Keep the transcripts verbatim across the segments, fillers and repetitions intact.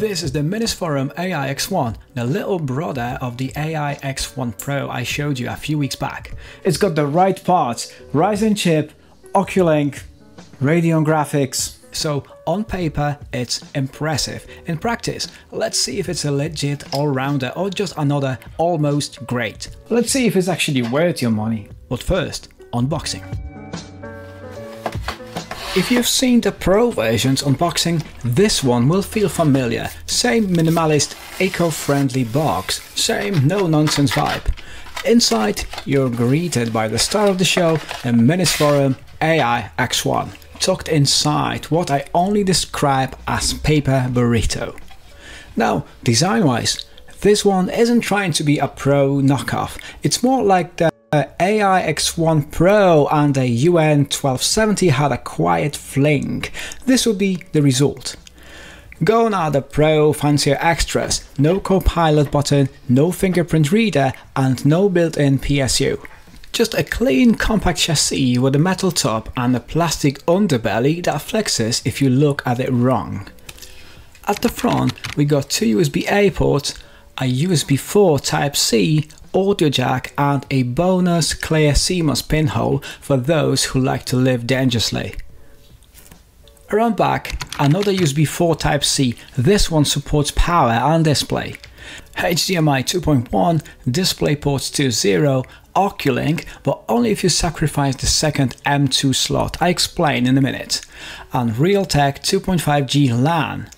This is the Minisforum A I X one, the little brother of the A I X one Pro I showed you a few weeks back. It's got the right parts, Ryzen chip, Oculink, Radeon graphics. So on paper it's impressive. In practice, let's see if it's a legit all-rounder or just another almost great. Let's see if it's actually worth your money. But first, unboxing. If you've seen the Pro version's unboxing, this one will feel familiar. Same minimalist, eco-friendly box, same no-nonsense vibe. Inside, you're greeted by the star of the show, the Minisforum A I X one. Tucked inside what I only describe as paper burrito. Now, design-wise, this one isn't trying to be a Pro knockoff. It's more like the The A I X one Pro and the U N twelve seventy had a quiet fling. This would be the result. Gone are the Pro fancier extras, no Copilot button, no fingerprint reader and no built-in P S U. Just a clean compact chassis with a metal top and a plastic underbelly that flexes if you look at it wrong. At the front we got two U S B A ports, a U S B four Type C, audio jack and a bonus clear C MOS pinhole for those who like to live dangerously. Around back, another U S B four Type C, this one supports power and display. H D M I two point one, DisplayPort two point oh, Oculink, but only if you sacrifice the second M two slot, I explain in a minute, and Realtek two point five G LAN.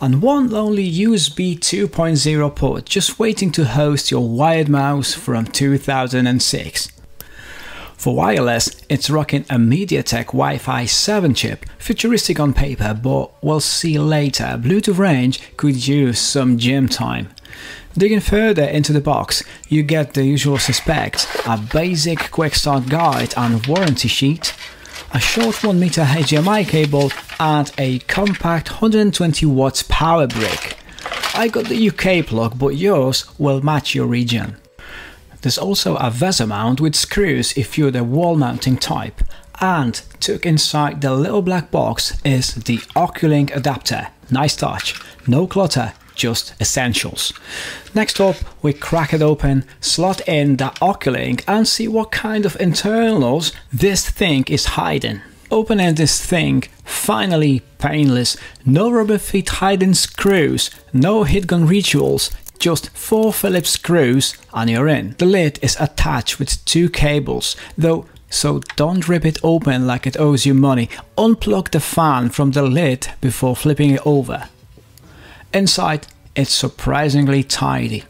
And one lonely U S B two point oh port just waiting to host your wired mouse from two thousand six. For wireless, it's rocking a MediaTek Wi-Fi seven chip, futuristic on paper, but we'll see later, Bluetooth range could use some gym time. Digging further into the box, you get the usual suspects, a basic quick start guide and warranty sheet, a short one meter H D M I cable and a compact one hundred twenty watts power brick. I got the U K plug, but yours will match your region. There's also a VESA mount with screws if you're the wall mounting type. And tucked inside the little black box is the Oculink adapter. Nice touch, no clutter, just essentials. Next up, we crack it open, slot in the Oculink and see what kind of internals this thing is hiding. Opening this thing, finally painless, no rubber feet hiding screws, no heat gun rituals, just four Phillips screws and you're in. The lid is attached with two cables, though, so don't rip it open like it owes you money. Unplug the fan from the lid before flipping it over. Inside, it's surprisingly tidy.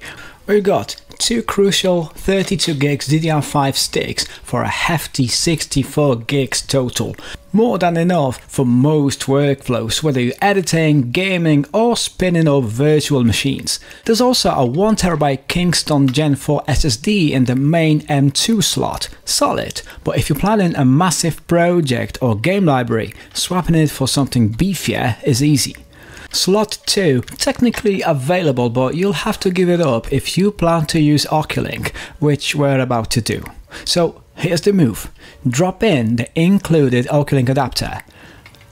We've got two crucial thirty-two gigs D D R five sticks for a hefty sixty-four gigs total. More than enough for most workflows, whether you're editing, gaming or spinning up virtual machines. There's also a one terabyte Kingston Gen four S S D in the main M two slot. Solid, but if you're planning a massive project or game library, swapping it for something beefier is easy. Slot two, technically available, but you'll have to give it up if you plan to use Oculink, which we're about to do. So here's the move. Drop in the included Oculink adapter.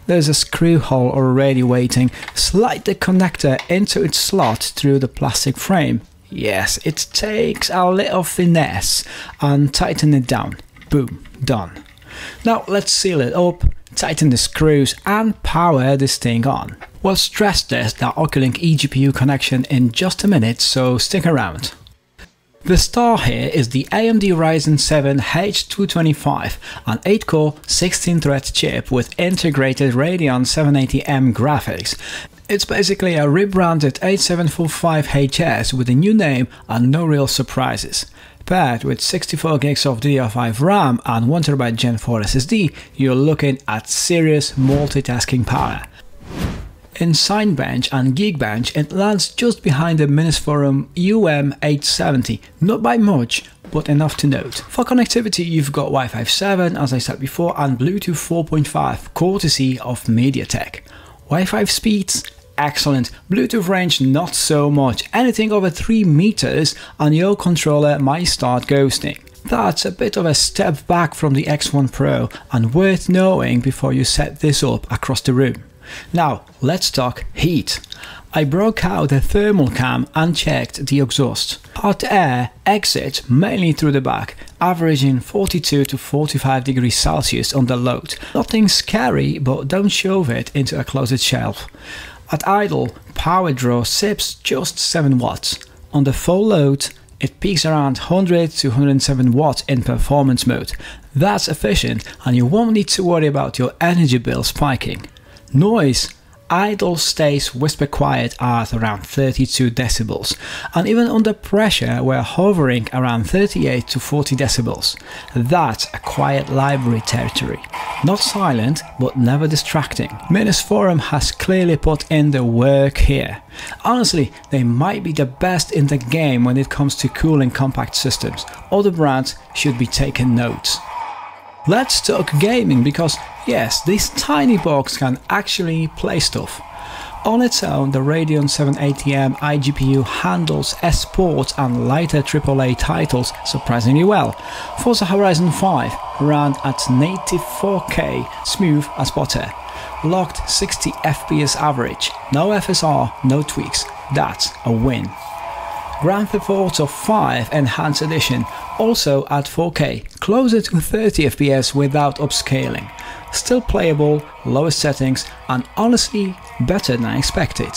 There's a screw hole already waiting. Slide the connector into its slot through the plastic frame. Yes, it takes a little finesse. And tighten it down. Boom, done. Now let's seal it up, tighten the screws and power this thing on. We'll stress test the Oculink eGPU connection in just a minute, so stick around. The star here is the A M D Ryzen seven H two two five, an eight core, sixteen thread chip with integrated Radeon seven eighty M graphics. It's basically a rebranded eighty-seven forty-five H S with a new name and no real surprises. Paired with sixty-four gigs of D D R five RAM and one terabyte Gen four S S D, you're looking at serious multitasking power. In Cinebench and Geekbench, it lands just behind the Minisforum U M eight seventy, not by much, but enough to note. For connectivity, you've got Wi-Fi seven, as I said before, and Bluetooth four point five, courtesy of MediaTek. Wi-Fi speeds? Excellent. Bluetooth range? Not so much. Anything over three meters and your controller might start ghosting. That's a bit of a step back from the X one Pro and worth knowing before you set this up across the room. Now let's talk heat. I broke out the thermal cam and checked the exhaust. Hot air exits mainly through the back, averaging forty-two to forty-five degrees Celsius under load. Nothing scary, but don't shove it into a closet shelf. At idle, power draw sips just seven watts. On the full load, it peaks around one hundred to one hundred seven watts in performance mode. That's efficient and you won't need to worry about your energy bill spiking. Noise. Idle stays whisper quiet at around thirty-two decibels, and even under pressure we're hovering around thirty-eight to forty decibels. That's a quiet library territory. Not silent, but never distracting. Minisforum has clearly put in the work here. Honestly, they might be the best in the game when it comes to cool and compact systems. Other brands should be taking notes. Let's talk gaming, because yes, this tiny box can actually play stuff. On its own, the Radeon seven eighty M iGPU handles esports and lighter triple A titles surprisingly well. Forza Horizon five ran at native four K, smooth as butter. Locked sixty F P S average, no F S R, no tweaks. That's a win. Grand Theft Auto five Enhanced Edition, also at four K, closer to thirty F P S without upscaling. Still playable, lower settings, and honestly better than I expected.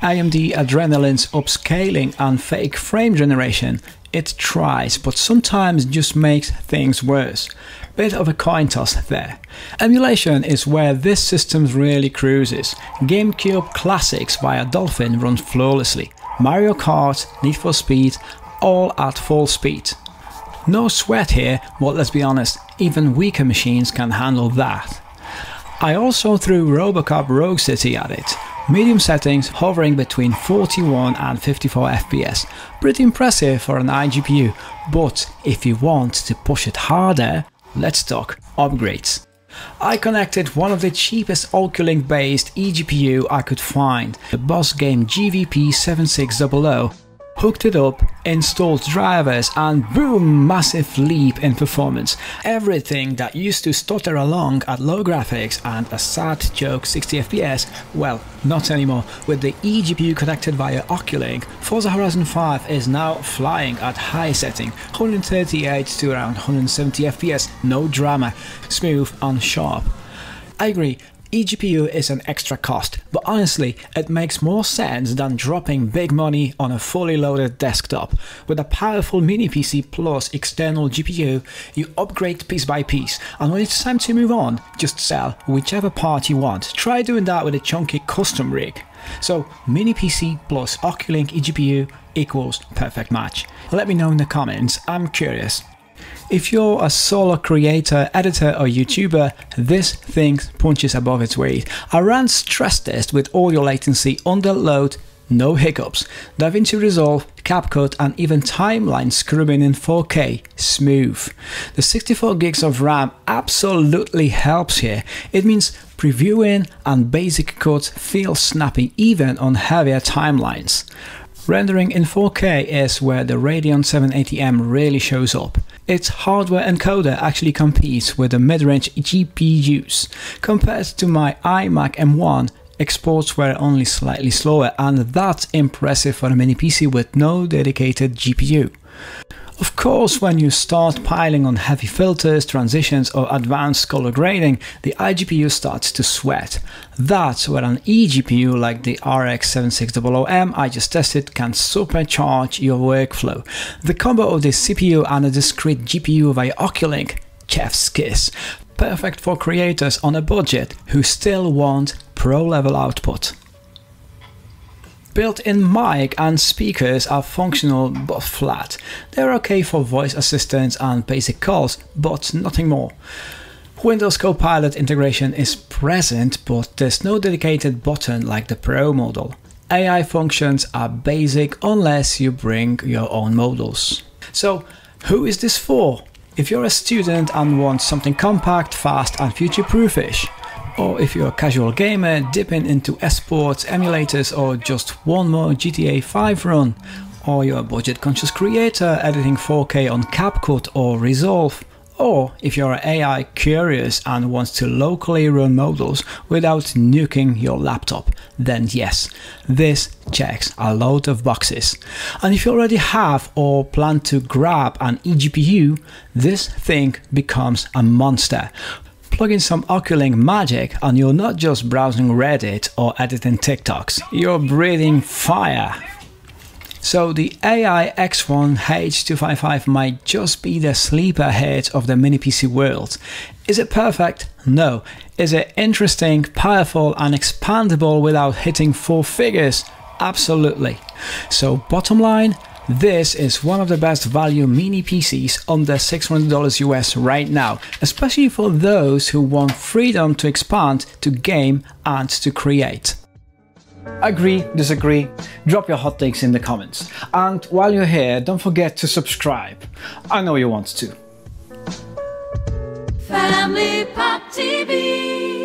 A M D Adrenaline's upscaling and fake frame generation, it tries, but sometimes just makes things worse. Bit of a coin toss there. Emulation is where this system really cruises. GameCube classics via Dolphin runs flawlessly. Mario Kart, Need for Speed, all at full speed. No sweat here, but let's be honest, even weaker machines can handle that. I also threw Robocop Rogue City at it. Medium settings, hovering between forty-one and fifty-four F P S. Pretty impressive for an iGPU, but if you want to push it harder, let's talk upgrades. I connected one of the cheapest Oculink based eGPU I could find, the Bosgame G V P seven six hundred, hooked it up, installed drivers, and boom, massive leap in performance. Everything that used to stutter along at low graphics and a sad joke sixty F P S, well, not anymore. With the eGPU connected via Oculink, Forza Horizon five is now flying at high setting, one thirty-eight to around one seventy F P S, no drama, smooth and sharp. I agree. eGPU is an extra cost, but honestly, it makes more sense than dropping big money on a fully loaded desktop. With a powerful mini P C plus external G P U, you upgrade piece by piece, and when it's time to move on, just sell whichever part you want. Try doing that with a chunky custom rig. So, mini P C plus Oculink eGPU equals perfect match. Let me know in the comments, I'm curious. If you're a solo creator, editor or YouTuber, this thing punches above its weight. I ran stress test with audio latency under load, no hiccups. DaVinci Resolve, CapCut and even timeline scrubbing in four K, smooth. The sixty-four gigs of RAM absolutely helps here. It means previewing and basic cuts feel snappy even on heavier timelines. Rendering in four K is where the Radeon seven eighty M really shows up. Its hardware encoder actually competes with the mid-range G P Us. Compared to my iMac M one, exports were only slightly slower, and that's impressive for a mini P C with no dedicated G P U. Of course, when you start piling on heavy filters, transitions or advanced color grading, the iGPU starts to sweat. That's where an eGPU like the R X seven six hundred M I just tested can supercharge your workflow. The combo of the C P U and a discrete G P U via Oculink, chef's kiss. Perfect for creators on a budget who still want pro-level output. Built-in mic and speakers are functional but flat. They're okay for voice assistance and basic calls, but nothing more. Windows Copilot integration is present, but there's no dedicated button like the Pro model. A I functions are basic unless you bring your own models. So, who is this for? If you're a student and want something compact, fast and future-proofish, or if you're a casual gamer dipping into esports, emulators or just one more G T A five run, or you're a budget conscious creator editing four K on CapCut or Resolve, or if you're A I curious and wants to locally run models without nuking your laptop, then yes, this checks a load of boxes. And if you already have or plan to grab an eGPU, this thing becomes a monster. Plug in some Oculink magic and you're not just browsing Reddit or editing TikToks, you're breathing fire. So the A I X one H two fifty-five might just be the sleeper hit of the mini P C world. Is it perfect? No. Is it interesting, powerful and expandable without hitting four figures? Absolutely. So bottom line, this is one of the best value mini P Cs under six hundred dollars U S right now, especially for those who want freedom to expand, to game and to create. Agree, disagree, drop your hot takes in the comments. And while you're here, don't forget to subscribe. I know you want to. Family Pack T V.